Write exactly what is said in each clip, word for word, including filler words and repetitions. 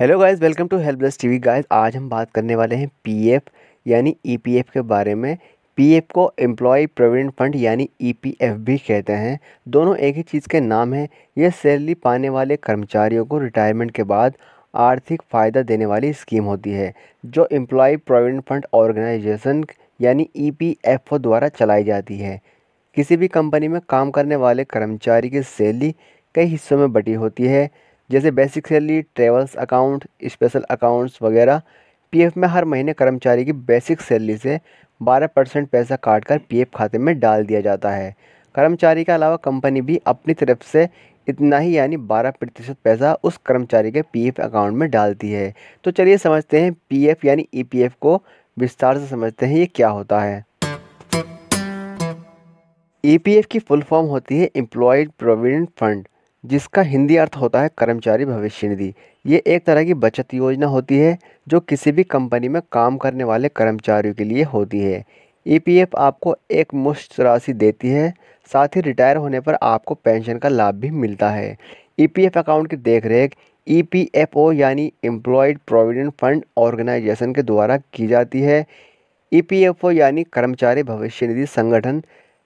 Hello guys, welcome to help desk TV. Guys, आज हम बात करने वाले हैं पीएफ यानी ईपीएफ के बारे में। पीएफ को एम्प्लॉय प्रोविडेंट फंड यानी ईपीएफ भी कहते हैं। दोनों एक ही चीज़ के नाम हैं। यह सैलरी पाने वाले कर्मचारियों को रिटायरमेंट के बाद आर्थिक फ़ायदा देने वाली स्कीम होती है, जो एम्प्लॉय प्रोविडेंट फंड ऑर्गेनाइजेशन यानी ईपीएफ द्वारा चलाई जाती है। किसी भी कंपनी में काम करने वाले कर्मचारी की सैलरी कई हिस्सों में बटी होती है, जैसे basic salary, travels account, special accounts वगैरह। पीएफ में हर महीने कर्मचारी की बेसिक सैलरी से बारह परसेंट पैसा काटकर पीएफ खाते में डाल दिया जाता है। कर्मचारी के अलावा कंपनी भी अपनी तरफ से इतना ही यानी बारह प्रतिशत पैसा उस कर्मचारी के पीएफ अकाउंट में डालती है। तो चलिए समझते हैं पीएफ यानी ईपीएफ को विस्तार से समझते हैं ये क्या होता है। ईपीएफ की फुल फॉर्म होती है एम्प्लॉय प्रोविडेंट फंड, जिसका हिंदी अर्थ होता है कर्मचारी भविष्य निधि। ये एक तरह की बचत योजना होती है जो किसी भी कंपनी में काम करने वाले कर्मचारियों के लिए होती है। ईपीएफ आपको एक मुश्त राशि देती है, साथ ही रिटायर होने पर आपको पेंशन का लाभ भी मिलता है। ईपीएफ अकाउंट की देखरेख ईपीएफओ यानी एम्प्लॉयड प्रोविडेंट फंड ऑर्गेनाइजेशन के द्वारा की जाती है। ईपीएफओ यानी कर्मचारी भविष्य निधि संगठन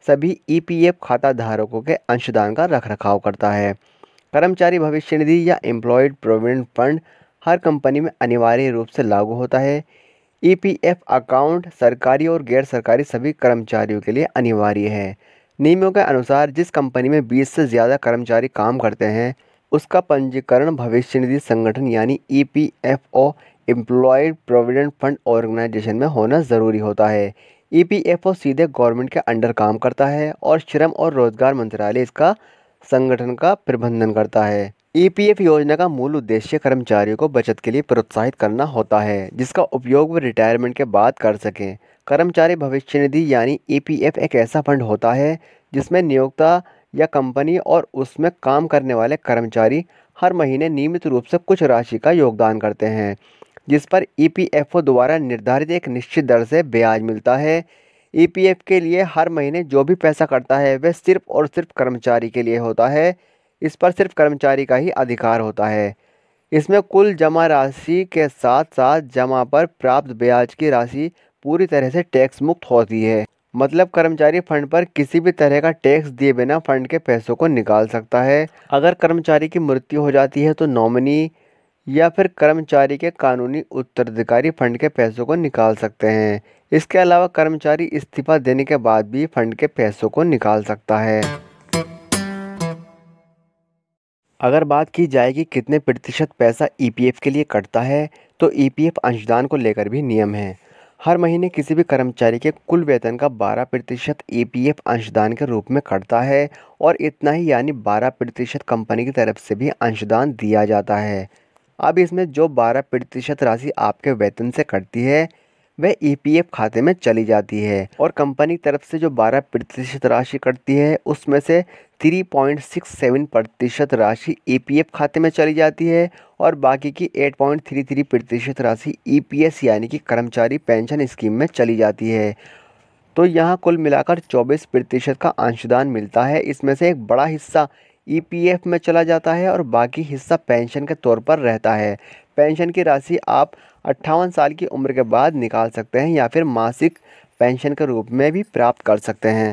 सभी ईपीएफ खाता धारकों के अंशदान का रखरखाव करता है। कर्मचारी भविष्य निधि या एम्प्लॉयड प्रोविडेंट फंड हर कंपनी में अनिवार्य रूप से लागू होता है। ईपीएफ अकाउंट सरकारी और गैर सरकारी सभी कर्मचारियों के लिए अनिवार्य है। नियमों के अनुसार जिस कंपनी में बीस से ज़्यादा कर्मचारी काम करते हैं, उसका पंजीकरण भविष्य निधि संगठन यानी EPFO employed provident fund organisation में होना ज़रूरी होता है। ईपीएफओ सीधे गवर्नमेंट के अंडर काम करता है और श्रम और रोजगार मंत्रालय इसका संगठन का प्रबंधन करता है। ईपीएफ योजना का मूल उद्देश्य कर्मचारियों को बचत के लिए प्रोत्साहित करना होता है, जिसका उपयोग वे रिटायरमेंट के बाद कर सकें। कर्मचारी भविष्य निधि यानी ईपीएफ एक ऐसा फंड होता है जिसमें नियोक्ता या कंपनी और उसमें काम करने वाले कर्मचारी हर महीने नियमित रूप से कुछ राशि का योगदान करते हैं, जिस पर ईपीएफओ द्वारा निर्धारित एक निश्चित दर से ब्याज मिलता है। ईपीएफ के लिए हर महीने जो भी पैसा कटता है वह सिर्फ और सिर्फ कर्मचारी के लिए होता है। इस पर सिर्फ कर्मचारी का ही अधिकार होता है। इसमें कुल जमा राशि के साथ साथ जमा पर प्राप्त ब्याज की राशि पूरी तरह से टैक्स मुक्त होती है, मतलब कर्मचारी फंड पर किसी भी तरह का टैक्स दिए बिना फंड के पैसों को निकाल सकता है। अगर कर्मचारी की मृत्यु हो जाती है तो नॉमिनी या फिर कर्मचारी के कानूनी उत्तराधिकारी फंड के पैसों को निकाल सकते हैं। इसके अलावा कर्मचारी इस्तीफा देने के बाद भी फंड के पैसों को निकाल सकता है। अगर बात की जाए कि कितने प्रतिशत पैसा ईपीएफ के लिए कटता है, तो ईपीएफ अंशदान को लेकर भी नियम है। हर महीने किसी भी कर्मचारी के कुल वेतन का बारह प्रतिशत ईपीएफ अंशदान के रूप में कटता है और इतना ही यानी बारह प्रतिशत कंपनी की तरफ से भी अंशदान दिया जाता है। अब इसमें जो बारह प्रतिशत राशि आपके वेतन से कटती है वह ईपीएफ खाते में चली जाती है और कंपनी की तरफ से जो बारह प्रतिशत राशि कटती है उसमें से तीन पॉइंट छह सात प्रतिशत राशि ईपीएफ खाते में चली जाती है और बाकी की आठ पॉइंट तीन तीन प्रतिशत राशि ईपीएस यानी कि कर्मचारी पेंशन स्कीम में चली जाती है। तो यहाँ कुल मिलाकर चौबीस प्रतिशत का अंशदान मिलता है। इसमें से एक बड़ा हिस्सा ईपीएफ में चला जाता है और बाकी हिस्सा पेंशन के तौर पर रहता है। पेंशन की राशि आप अट्ठावन साल की उम्र के बाद निकाल सकते हैं या फिर मासिक पेंशन के रूप में भी प्राप्त कर सकते हैं।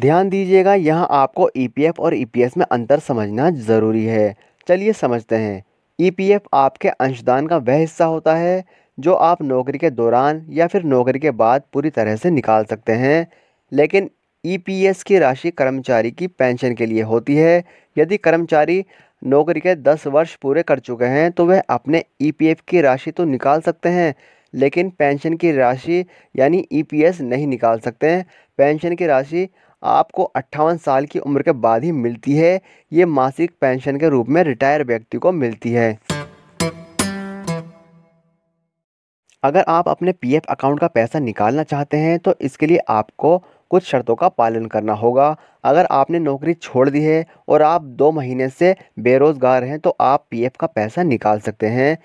ध्यान दीजिएगा, यहाँ आपको ईपीएफ और ईपीएस में अंतर समझना ज़रूरी है। चलिए समझते हैं। ईपीएफ आपके अंशदान का वह हिस्सा होता है जो आप नौकरी के दौरान या फिर नौकरी के बाद पूरी तरह से निकाल सकते हैं, लेकिन ईपीएस की राशि कर्मचारी की पेंशन के लिए होती है। यदि कर्मचारी नौकरी के दस वर्ष पूरे कर चुके हैं तो वह अपने ईपीएफ की राशि तो निकाल सकते हैं, लेकिन पेंशन की राशि यानी ईपीएस नहीं निकाल सकते हैं। पेंशन की राशि आपको अट्ठावन साल की उम्र के बाद ही मिलती है। ये मासिक पेंशन के रूप में रिटायर व्यक्ति को मिलती है। अगर आप अपने पीएफ अकाउंट का पैसा निकालना चाहते हैं तो इसके लिए आपको कुछ शर्तों का पालन करना होगा। अगर आपने नौकरी छोड़ दी है और आप दो महीने से बेरोज़गार हैं तो आप पीएफ का पैसा निकाल सकते हैं।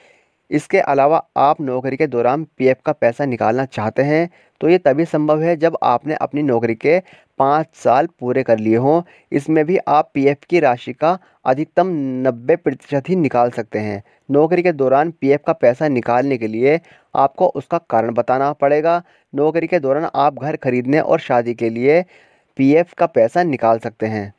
इसके अलावा आप नौकरी के दौरान पीएफ का पैसा निकालना चाहते हैं तो ये तभी संभव है जब आपने अपनी नौकरी के पाँच साल पूरे कर लिए हों, इसमें भी आप पीएफ की राशि का अधिकतम नब्बे प्रतिशत ही निकाल सकते हैं। नौकरी के दौरान पीएफ का पैसा निकालने के लिए आपको उसका कारण बताना पड़ेगा। नौकरी के दौरान आप घर खरीदने और शादी के लिए पीएफ का पैसा निकाल सकते हैं।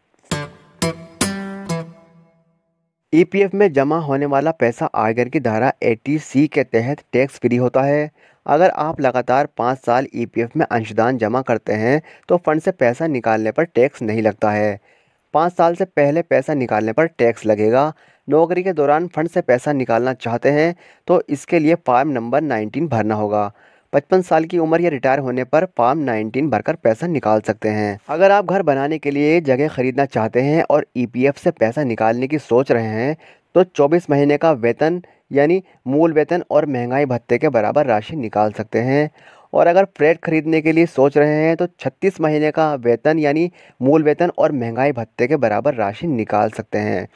ईपीएफ में जमा होने वाला पैसा आयकर की धारा अस्सी सी के तहत टैक्स फ्री होता है। अगर आप लगातार पाँच साल ईपीएफ में अंशदान जमा करते हैं तो फंड से पैसा निकालने पर टैक्स नहीं लगता है। पाँच साल से पहले पैसा निकालने पर टैक्स लगेगा। नौकरी के दौरान फंड से पैसा निकालना चाहते हैं तो इसके लिए फॉर्म नंबर उन्नीस भरना होगा। पचपन साल की उम्र या रिटायर होने पर फॉर्म उन्नीस भरकर पैसा निकाल सकते हैं। अगर आप घर बनाने के लिए जगह खरीदना चाहते हैं और ईपीएफ से पैसा निकालने की सोच रहे हैं तो चौबीस महीने का वेतन यानी मूल वेतन और महंगाई भत्ते के बराबर राशि निकाल सकते हैं। और अगर फ्लैट खरीदने के लिए सोच रहे हैं तो छत्तीस महीने का वेतन यानी मूल वेतन और महंगाई भत्ते के बराबर राशि निकाल सकते हैं।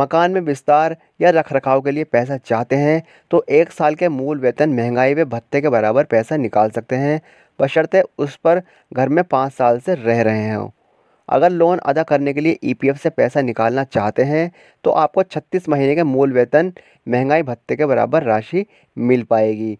मकान में विस्तार या रखरखाव के लिए पैसा चाहते हैं तो एक साल के मूल वेतन महंगाई व भत्ते के बराबर पैसा निकाल सकते हैं, बशर्ते उस पर घर में पाँच साल से रह रहे हों। अगर लोन अदा करने के लिए ईपीएफ से पैसा निकालना चाहते हैं तो आपको छत्तीस महीने के मूल वेतन महंगाई भत्ते के बराबर राशि मिल पाएगी।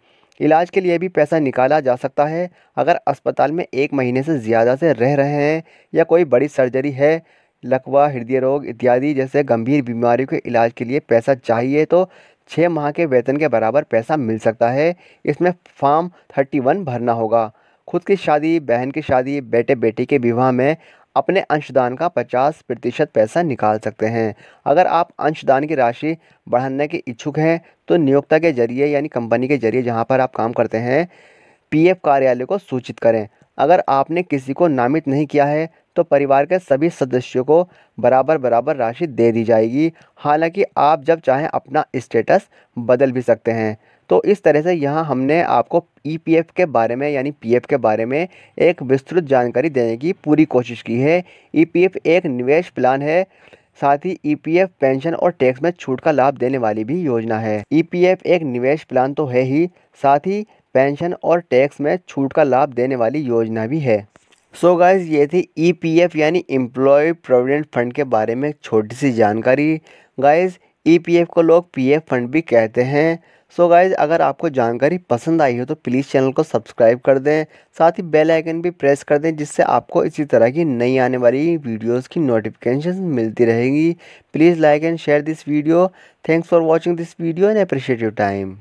इलाज के लिए भी पैसा निकाला जा सकता है। अगर अस्पताल में एक महीने से ज़्यादा से रह रहे हैं या कोई बड़ी सर्जरी है, लकवा, हृदय रोग इत्यादि जैसे गंभीर बीमारियों के इलाज के लिए पैसा चाहिए तो छः माह के वेतन के बराबर पैसा मिल सकता है। इसमें फॉर्म इकतीस भरना होगा। खुद की शादी, बहन की शादी, बेटे बेटी के विवाह में अपने अंशदान का पचास प्रतिशत पैसा निकाल सकते हैं। अगर आप अंशदान की राशि बढ़ाने के इच्छुक हैं तो नियोक्ता के जरिए यानी कंपनी के जरिए जहाँ पर आप काम करते हैं पीएफ कार्यालय को सूचित करें। अगर आपने किसी को नामित नहीं किया है तो परिवार के सभी सदस्यों को बराबर बराबर राशि दे दी जाएगी। हालांकि आप जब चाहें अपना स्टेटस बदल भी सकते हैं। तो इस तरह से यहाँ हमने आपको ईपीएफ के बारे में यानी पीएफ के बारे में एक विस्तृत जानकारी देने की पूरी कोशिश की है। ईपीएफ एक निवेश प्लान है, साथ ही ईपीएफ पेंशन और टैक्स में छूट का लाभ देने वाली भी योजना है। ईपीएफ एक निवेश प्लान तो है ही, साथ ही पेंशन और टैक्स में छूट का लाभ देने वाली योजना भी है। सो so गाइस, ये थी ईपीएफ यानी एम्प्लॉय प्रोविडेंट फंड के बारे में छोटी सी जानकारी। गाइस, ईपीएफ को लोग पीएफ फंड भी कहते हैं। सो so गाइस, अगर आपको जानकारी पसंद आई हो तो प्लीज़ चैनल को सब्सक्राइब कर दें, साथ ही बेल आइकन भी प्रेस कर दें, जिससे आपको इसी तरह की नई आने वाली वीडियोस की नोटिफिकेशन मिलती रहेगी। Please like and share this video. Thanks for watching this video and appreciate your time.